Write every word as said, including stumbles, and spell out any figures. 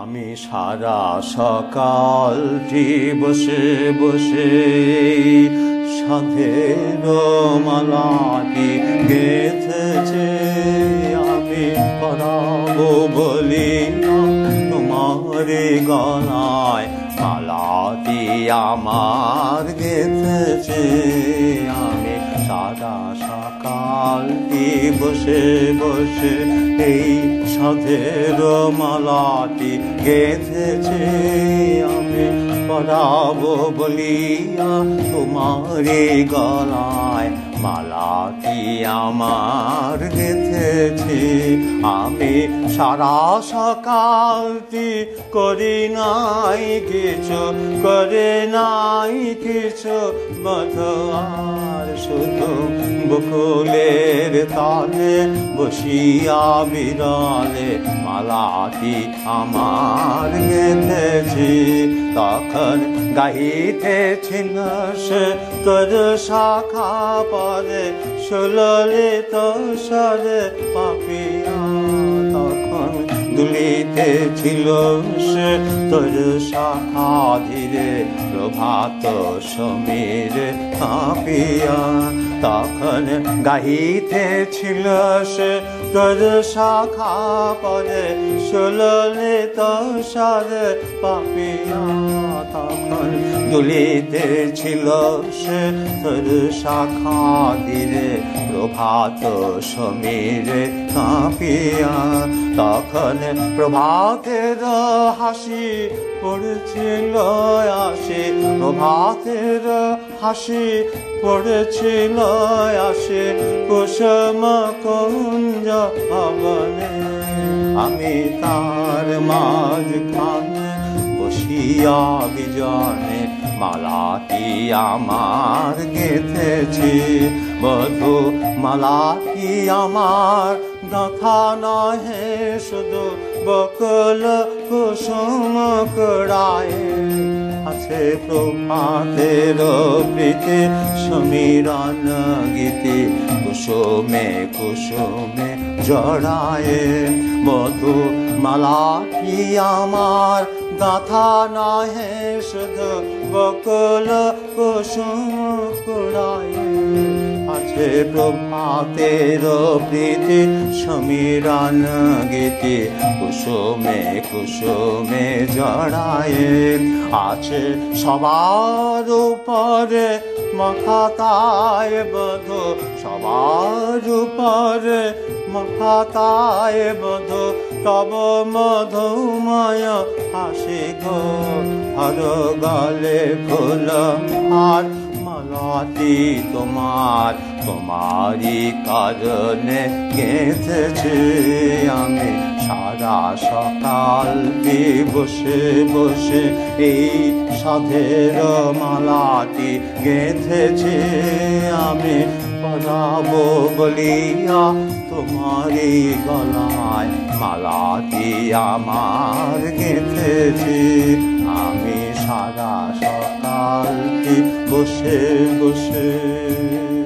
আমি সারা সকালটি বসে বসে সাধের মালাটি গেঁথেছে। আমি পড়াবো বলি না তোমার গলায় মালাটি আমার গেঁথেছে। আমি সারা সকালটি বসে বসে এই সাধের মালাটি গেঁথেছে। আমি পড়াবো বলিয়া তোমারে গলায় মালাটি আমার গেঁথেছে। আমি সারা সকালটি করি নাই কিছু, করে নাই কিছু, বধুয়ার শুধু বকুলের তালে বসিয়া বিরলে মালাটি আমার গেঁথেছে। তখন গাইতেছিল সে তোর শাখা পরে সুললিত স্বরে পাপিয়া, তখন দুলিতেছিল সে তোর শাখা ধীরে প্রভাত সমীর কাঁপিয়া, তখন গাইতেছিল সে তোর শাখা পরে সুললিত স্বরে পাপিয়া, তখন দুলিতেছিল সে তোর শাখা ধীরে প্রভাত সমীর কাঁপিয়া, তখন প্রভাতের হাসি পড়েছিল আসে, প্রভাতের হাসি পড়েছিল আসে কুসুম কুঞ্জ ভবনে। আমি তার মাঝখানে বসিয়া বিজনে মালাটি আমার গেঁথেছে। বধু মালাটি আমার গাঁথা নহে শুধু বকুল কুসুম কুড়ায় আছে প্রভাতের প্রীতি সমীরণ গীতি কুসুমে কুসুমে জড়ায়। বধু মালাটি আমার গাঁথা নহে শুধু বকুল কুসুম কুড়ায় আছে প্রভাতের প্রীতি সমীরণ গীতি কুসুমে কুসুমে জড়ায়। আছে সবার উপরে মাথায় বধু, সবার উপরে মাথায় বধু তব মধুময় হাসি গো, হর গলে ফুল আর মালাটি তোমার তোমারই কারণে গেঁথেছে। আমি সারা সকালটি বসে বসে এই সাধের মালাটি গেঁথেছে। আমি পড়াবো বলিয়া তোমারই গলায় মালাটি আমার গেঁথেছে। আমি সারা সকালটি বসে বসে